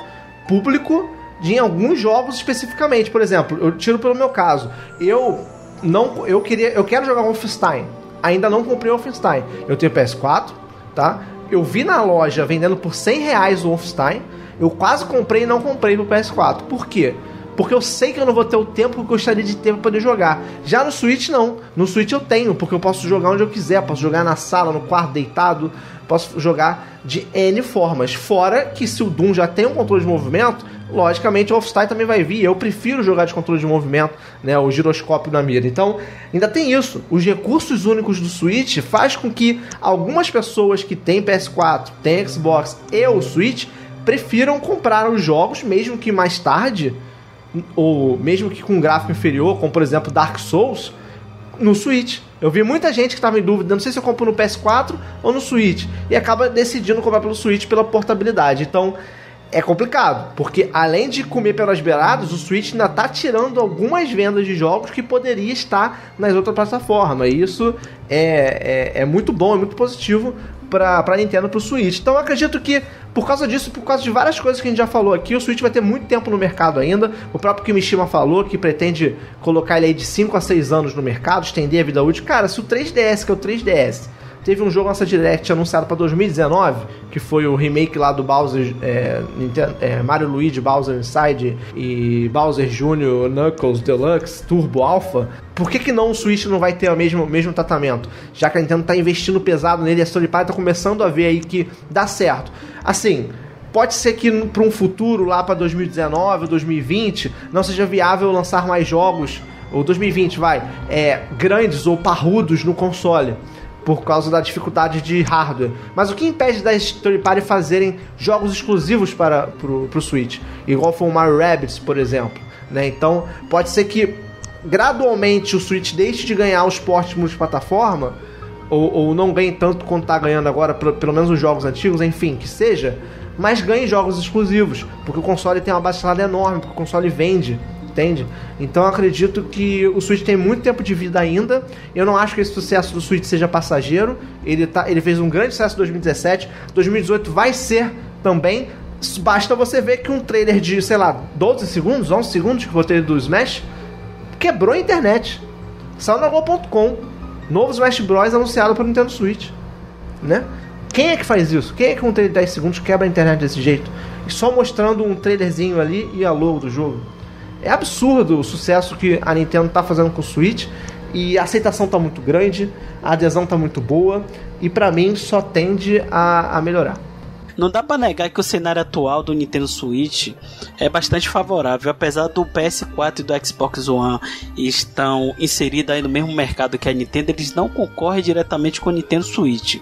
público de em alguns jogos especificamente. Por exemplo, eu tiro pelo meu caso. Eu não, eu queria, eu quero jogar Wolfenstein. Ainda não comprei Wolfenstein. Eu tenho P S quatro, tá? Eu vi na loja vendendo por cem reais o Wolfenstein. Eu quase comprei e não comprei pro P S quatro. Por quê? Porque eu sei que eu não vou ter o tempo que eu gostaria de ter para poder jogar. Já no Switch, não. No Switch eu tenho, porque eu posso jogar onde eu quiser. Posso jogar na sala, no quarto, deitado. Posso jogar de N formas. Fora que, se o Doom já tem um controle de movimento, logicamente o Wolfenstein também vai vir. Eu prefiro jogar de controle de movimento, né? O giroscópio na mira. Então, ainda tem isso. Os recursos únicos do Switch faz com que algumas pessoas que têm P S quatro, têm Xbox e o Switch, prefiram comprar os jogos, mesmo que mais tarde, ou mesmo que com um gráfico inferior, como por exemplo Dark Souls, no Switch. Eu vi muita gente que estava em dúvida, não sei se eu compro no P S quatro ou no Switch, e acaba decidindo comprar pelo Switch pela portabilidade. Então é complicado, porque além de comer pelas beiradas, o Switch ainda está tirando algumas vendas de jogos que poderia estar nas outras plataformas, e isso é, é, é muito bom, é muito positivo para a Nintendo, para o Switch. Então eu acredito que, por causa disso, por causa de várias coisas que a gente já falou aqui, o Switch vai ter muito tempo no mercado ainda. O próprio Kimishima falou que pretende colocar ele aí de cinco a seis anos no mercado, estender a vida útil. Cara, se o três D S, que é o três D S, teve um jogo nessa Direct anunciado para dois mil e dezenove, que foi o remake lá do Bowser, é, Nintendo, é, Mario, Luigi, Bowser Inside e Bowser Júnior Knuckles Deluxe Turbo Alpha. Por que que não o Switch não vai ter o mesmo, mesmo tratamento? Já que a Nintendo tá investindo pesado nele, a Sony tá começando a ver aí que dá certo. Assim, pode ser que para um futuro, lá para dois mil e dezenove ou dois mil e vinte, não seja viável lançar mais jogos, ou dois mil e vinte, vai, é, grandes ou parrudos no console, por causa da dificuldade de hardware. Mas o que impede das third party fazerem jogos exclusivos para o Switch? Igual foi o Mario Rabbids, por exemplo, né? Então, pode ser que gradualmente o Switch deixe de ganhar os portes multiplataforma, ou, ou não ganhe tanto quanto está ganhando agora, pelo menos os jogos antigos, enfim, que seja, mas ganhe jogos exclusivos, porque o console tem uma base instalada enorme, porque o console vende, entende? Então eu acredito que o Switch tem muito tempo de vida ainda. Eu não acho que esse sucesso do Switch seja passageiro. Ele, tá, ele fez um grande sucesso em dois mil e dezessete, dois mil e dezoito vai ser também. Basta você ver que um trailer de, sei lá, doze segundos, onze segundos, que foi o trailer do Smash, quebrou a internet. Saiu na Globo ponto com, novo Smash Bros anunciado para o Nintendo Switch, né? Quem é que faz isso? Quem é que um trailer de dez segundos quebra a internet desse jeito? E só mostrando um trailerzinho ali e a logo do jogo. É absurdo o sucesso que a Nintendo tá fazendo com o Switch. E a aceitação tá muito grande, a adesão tá muito boa, e pra mim só tende a, a melhorar. Não dá pra negar que o cenário atual do Nintendo Switch é bastante favorável, apesar do P S quatro e do Xbox One estão inseridos aí no mesmo mercado que a Nintendo, eles não concorrem diretamente com o Nintendo Switch.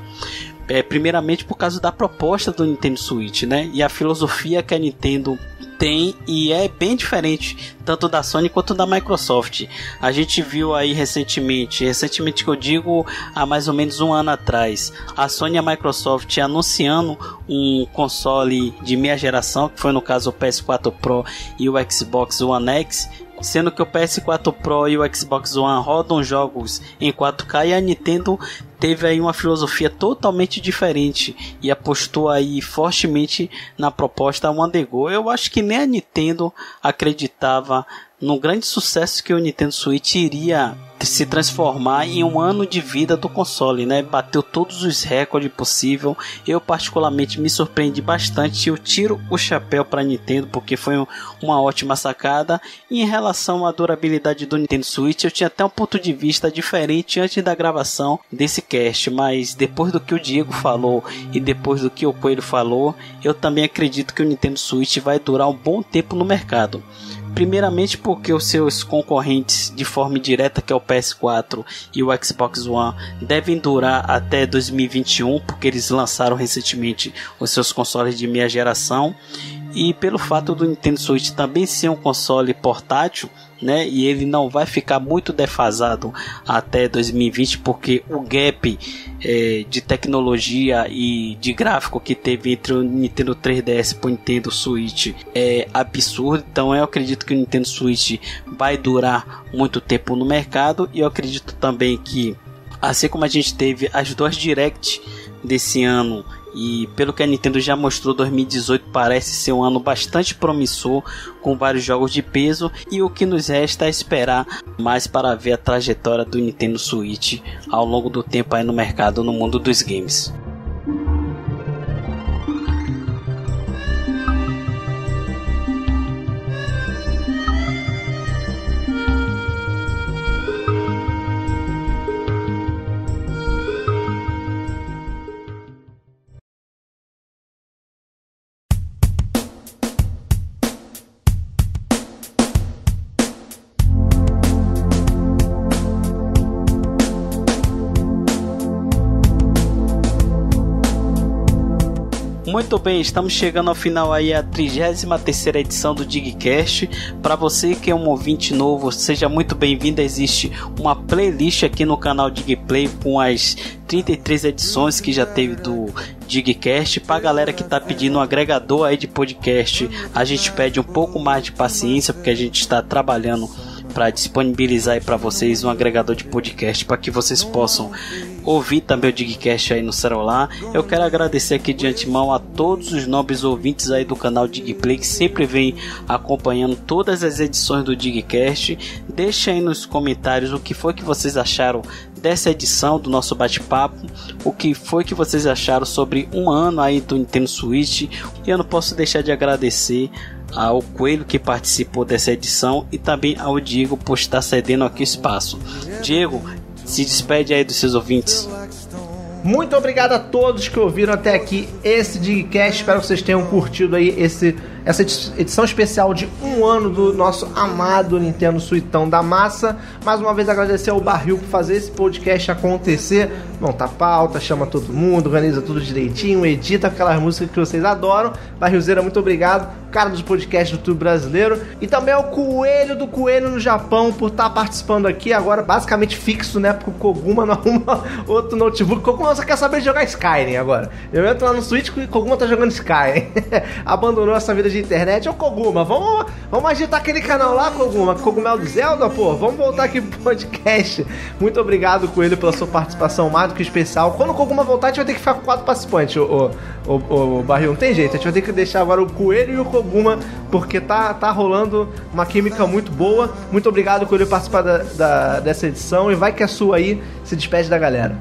É, primeiramente por causa da proposta do Nintendo Switch, né? E a filosofia que a Nintendo tem, e é bem diferente tanto da Sony quanto da Microsoft. A gente viu aí recentemente, recentemente que eu digo há mais ou menos um ano atrás, a Sony e a Microsoft anunciando um console de meia geração, que foi no caso o P S quatro Pro e o Xbox One X, sendo que o P S quatro Pro e o Xbox One rodam jogos em quatro K, e a Nintendo teve aí uma filosofia totalmente diferente e apostou aí fortemente na proposta One Go. Eu acho que nem a Nintendo acreditava no grande sucesso que o Nintendo Switch iria se transformar em um ano de vida do console, né? Bateu todos os recordes possíveis. Eu particularmente me surpreendi bastante, eu tiro o chapéu para Nintendo, porque foi um, uma ótima sacada. E em relação à durabilidade do Nintendo Switch, eu tinha até um ponto de vista diferente antes da gravação desse cast, mas depois do que o Diego falou e depois do que o Coelho falou, eu também acredito que o Nintendo Switch vai durar um bom tempo no mercado. Primeiramente porque os seus concorrentes de forma direta, que é o P S quatro e o Xbox One, devem durar até dois mil e vinte e um, porque eles lançaram recentemente os seus consoles de meia geração. E pelo fato do Nintendo Switch também ser um console portátil, né, e ele não vai ficar muito defasado até dois mil e vinte, porque o gap é, de tecnologia e de gráfico que teve entre o Nintendo três D S e o Nintendo Switch é absurdo. Então eu acredito que o Nintendo Switch vai durar muito tempo no mercado, e eu acredito também que, assim como a gente teve as duas Direct desse ano, e pelo que a Nintendo já mostrou, dois mil e dezoito parece ser um ano bastante promissor, com vários jogos de peso, e o que nos resta é esperar mais para ver a trajetória do Nintendo Switch ao longo do tempo aí no mercado, no mundo dos games. Muito bem, estamos chegando ao final aí a trigésima terceira edição do DigCast. Para você que é um ouvinte novo, seja muito bem-vindo. Existe uma playlist aqui no canal DigPlay com as trinta e três edições que já teve do DigCast. Para a galera que está pedindo um agregador aí de podcast, a gente pede um pouco mais de paciência, porque a gente está trabalhando para disponibilizar aí para vocês um agregador de podcast para que vocês possam ouvir também o DigCast aí no celular. Eu quero agradecer aqui de antemão a todos os nobres ouvintes aí do canal DigPlay que sempre vem acompanhando todas as edições do DigCast. Deixem aí nos comentários o que foi que vocês acharam dessa edição do nosso bate-papo, o que foi que vocês acharam sobre um ano aí do Nintendo Switch. E eu não posso deixar de agradecer ao Coelho que participou dessa edição e também ao Diego por estar cedendo aqui o espaço. Diego, se despede aí dos seus ouvintes. Muito obrigado a todos que ouviram até aqui esse DigCast. Espero que vocês tenham curtido aí esse, essa edição especial de um ano do nosso amado Nintendo Suitão da Massa. Mais uma vez agradecer ao Barril por fazer esse podcast acontecer. Monta pauta, chama todo mundo, organiza tudo direitinho, edita aquelas músicas que vocês adoram. Barrilzeira, muito obrigado. Cara dos podcasts do YouTube brasileiro. E também ao Coelho do Coelho no Japão por estar participando aqui agora, basicamente fixo, né? Porque o Koguma não arruma outro notebook. O Koguma só quer saber jogar Skyrim agora. Eu entro lá no Switch e o Koguma tá jogando Skyrim. Abandonou essa vida de internet. Ô Koguma, vamos, vamos agitar aquele canal lá, Koguma. Kogumel do Zelda, pô. Vamos voltar aqui pro podcast. Muito obrigado, Coelho, pela sua participação mais do que especial. Quando o Koguma voltar, a gente vai ter que ficar com quatro participantes, ô, ô, ô, ô Barril. Não tem jeito. A gente vai ter que deixar agora o Coelho e o Koguma. Alguma, porque tá, tá rolando uma química muito boa. Muito obrigado por ele participar da, da, dessa edição. E vai que é sua aí, se despede da galera.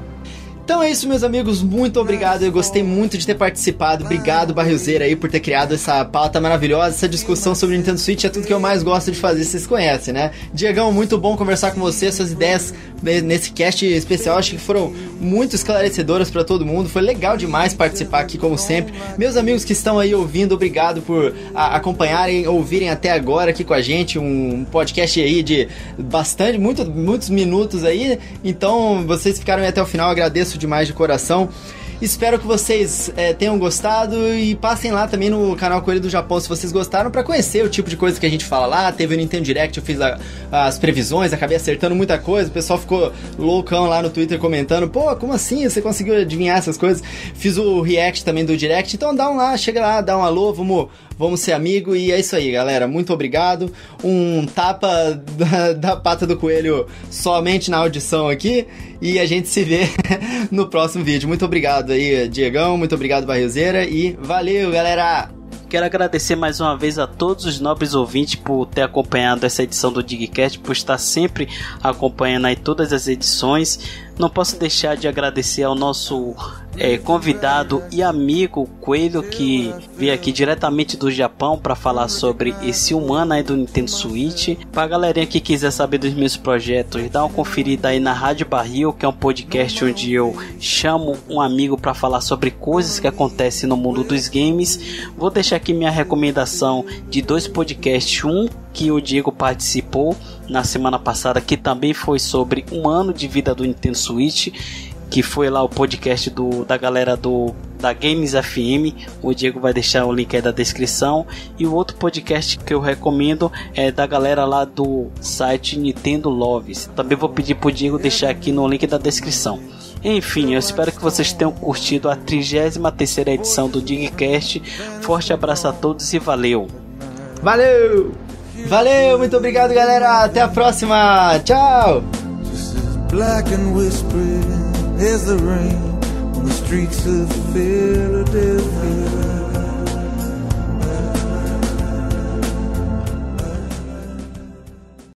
Então é isso, meus amigos, muito obrigado, eu gostei muito de ter participado, obrigado Barrilzeira aí por ter criado essa pauta maravilhosa, essa discussão sobre o Nintendo Switch é tudo que eu mais gosto de fazer, vocês conhecem, né? Diegão, muito bom conversar com você, suas ideias nesse cast especial, acho que foram muito esclarecedoras pra todo mundo, foi legal demais participar aqui como sempre. Meus amigos que estão aí ouvindo, obrigado por a- acompanharem, ouvirem até agora aqui com a gente, um podcast aí de bastante, muito, muitos minutos aí, então vocês ficaram aí até o final, agradeço demais de coração. Espero que vocês é, tenham gostado e passem lá também no canal Coelho do Japão se vocês gostaram, pra conhecer o tipo de coisa que a gente fala lá. Teve o Nintendo Direct, eu fiz a, as previsões, acabei acertando muita coisa, o pessoal ficou loucão lá no Twitter comentando, pô, como assim? Você conseguiu adivinhar essas coisas? Fiz o react também do Direct, então dá um lá, chega lá, dá um alô, vamos, vamos ser amigo e é isso aí, galera. Muito obrigado. Um tapa da, da pata do Coelho somente na audição aqui e a gente se vê no próximo vídeo. Muito obrigado aí, Diegão, muito obrigado, Barrilzeira, e valeu, galera! Quero agradecer mais uma vez a todos os nobres ouvintes por ter acompanhado essa edição do DigCast, por estar sempre acompanhando aí todas as edições. Não posso deixar de agradecer ao nosso é, convidado e amigo Coelho, que veio aqui diretamente do Japão para falar sobre esse humano aí do Nintendo Switch. Para a galerinha que quiser saber dos meus projetos, dá uma conferida aí na Rádio Barril, que é um podcast onde eu chamo um amigo para falar sobre coisas que acontecem no mundo dos games. Vou deixar aqui minha recomendação de dois podcasts, um que o Diego participou na semana passada, que também foi sobre um ano de vida do Nintendo Switch, que foi lá o podcast do, da galera do, da Games F M. O Diego vai deixar o link aí da descrição. E o outro podcast que eu recomendo é da galera lá do site Nintendo Loves. Também vou pedir pro Diego deixar aqui no link da descrição. Enfim, eu espero que vocês tenham curtido a trigésima terceira edição do DigCast. Forte abraço a todos e valeu! Valeu! Valeu, muito obrigado, galera. Até a próxima. Tchau. Just as black and whispering as the rain on the streets of Philadelphia.